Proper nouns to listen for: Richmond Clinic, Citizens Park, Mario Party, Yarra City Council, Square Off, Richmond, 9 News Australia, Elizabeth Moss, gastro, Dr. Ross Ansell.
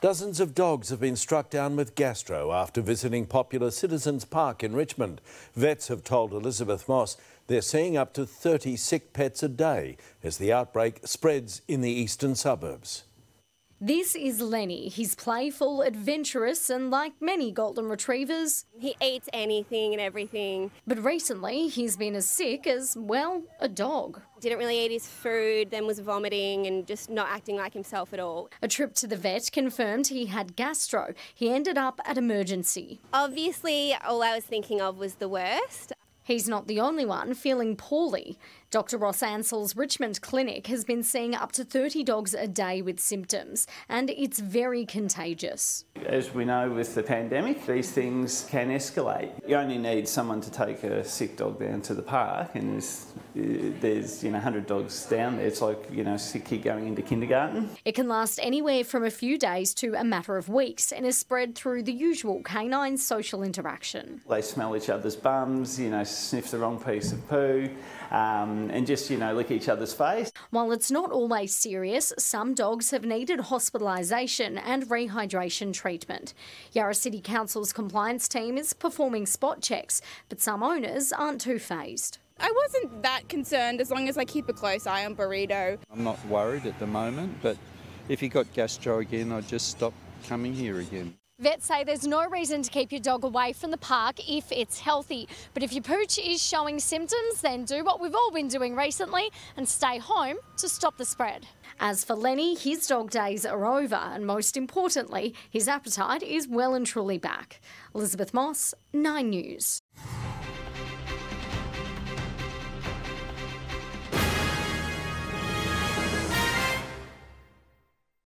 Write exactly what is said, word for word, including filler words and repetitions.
Dozens of dogs have been struck down with gastro after visiting popular Citizens Park in Richmond. Vets have told Elizabeth Moss they're seeing up to thirty sick pets a day as the outbreak spreads in the eastern suburbs. This is Lenny. He's playful, adventurous and, like many golden retrievers, he eats anything and everything. But recently he's been as sick as, well, a dog. Didn't really eat his food, then was vomiting and just not acting like himself at all. A trip to the vet confirmed he had gastro. He ended up at emergency. Obviously, all I was thinking of was the worst. He's not the only one feeling poorly. Doctor Ross Ansell's Richmond Clinic has been seeing up to thirty dogs a day with symptoms, and it's very contagious. As we know with the pandemic, these things can escalate. You only need someone to take a sick dog down to the park, and there's, there's you know, one hundred dogs down there. It's like, you know, a sick kid going into kindergarten. It can last anywhere from a few days to a matter of weeks and is spread through the usual canine social interaction. They smell each other's bums, you know, sniff the wrong piece of poo, um, and just, you know, lick each other's face. While it's not always serious, some dogs have needed hospitalisation and rehydration treatment. Yarra City Council's compliance team is performing spot checks, but some owners aren't too phased. I wasn't that concerned as long as I keep a close eye on Burrito. I'm not worried at the moment, but if he got gastro again, I'd just stop coming here again. Vets say there's no reason to keep your dog away from the park if it's healthy. But if your pooch is showing symptoms, then do what we've all been doing recently and stay home to stop the spread. As for Lenny, his dog days are over and, most importantly, his appetite is well and truly back. Elizabeth Moss, nine news.